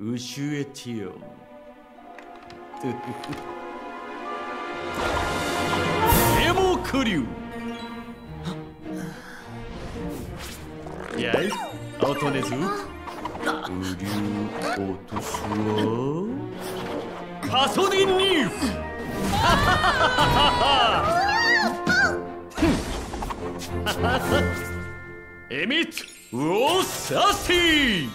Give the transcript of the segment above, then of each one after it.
우슈에티엄. 데모크류. 야이, 어떠네즈? 우류 오토스와 가소니님. 에밋 우오사시.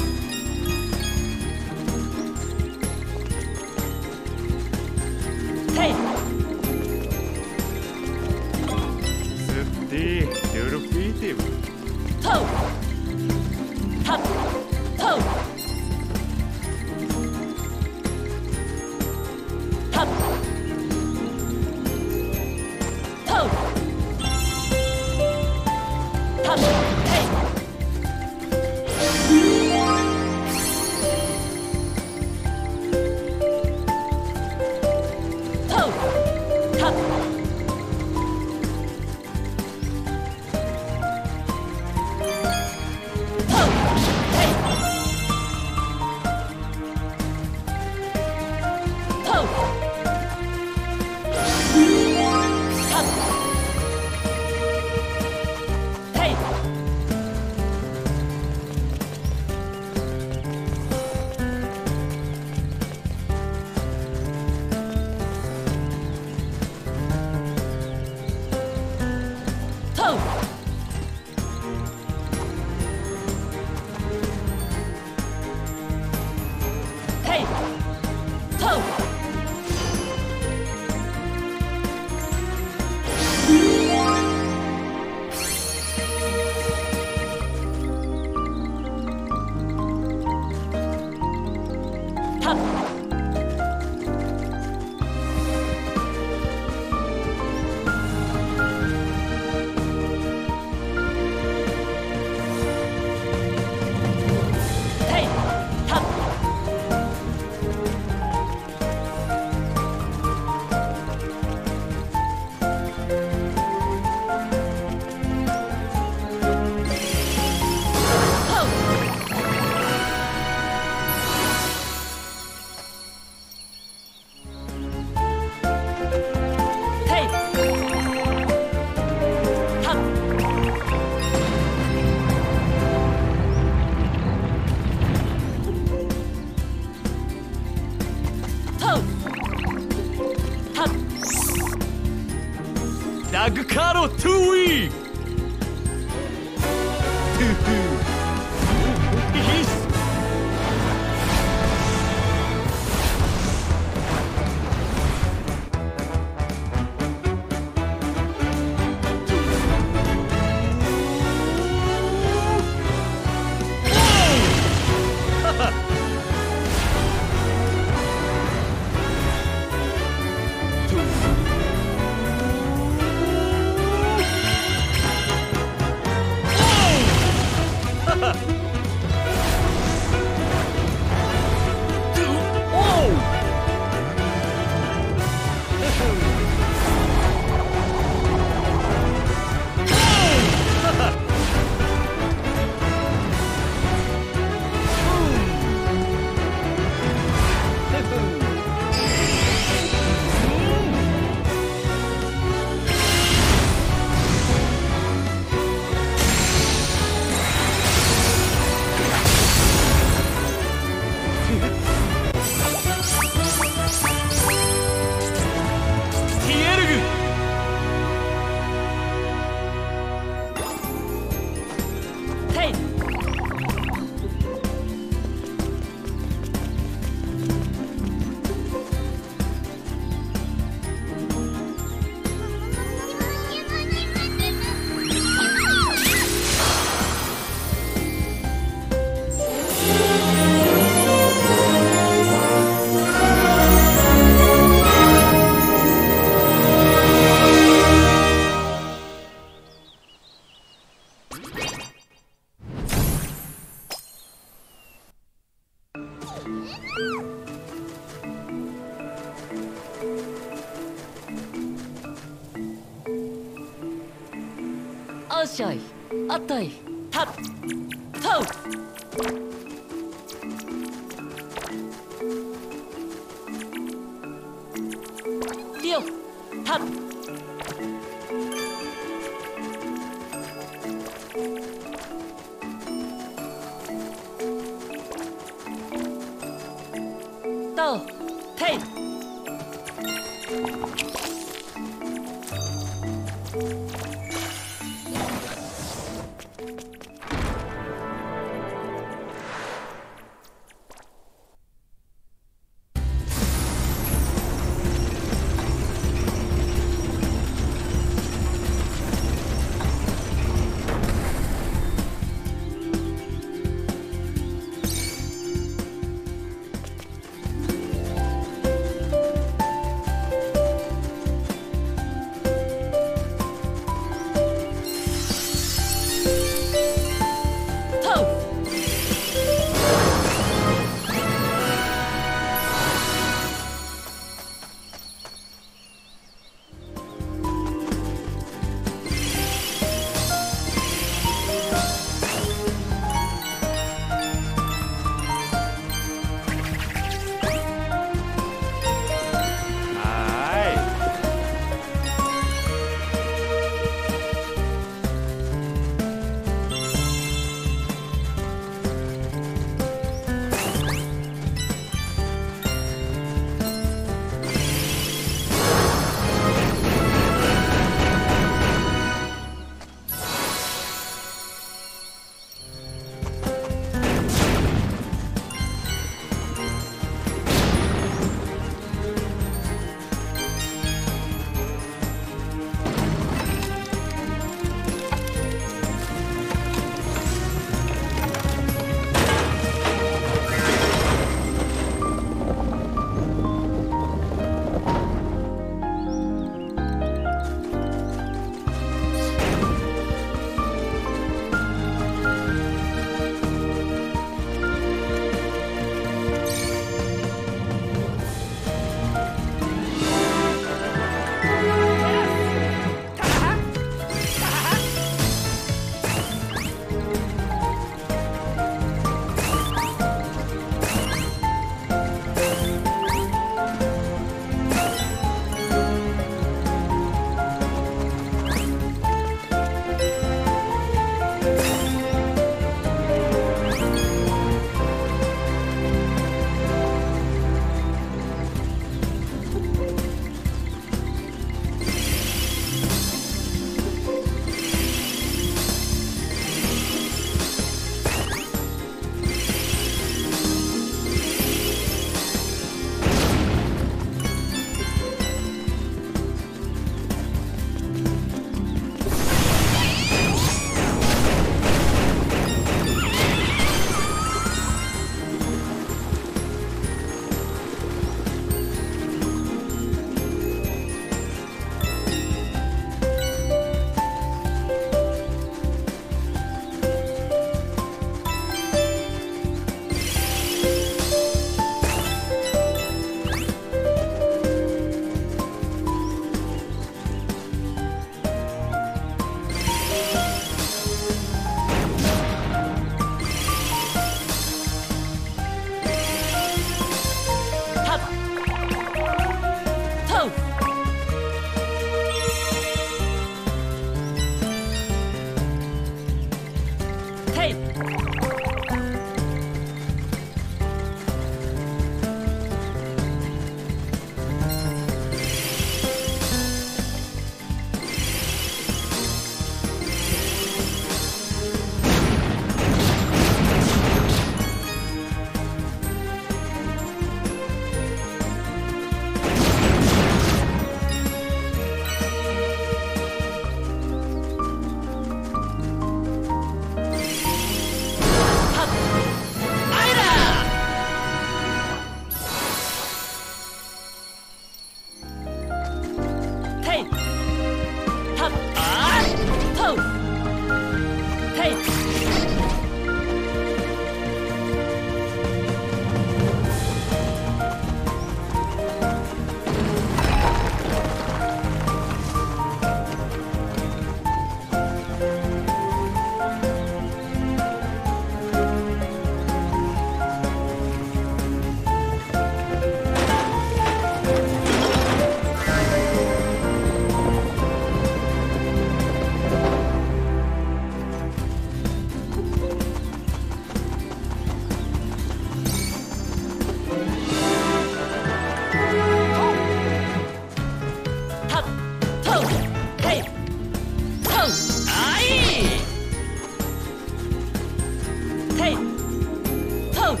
out!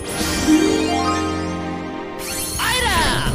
Ida!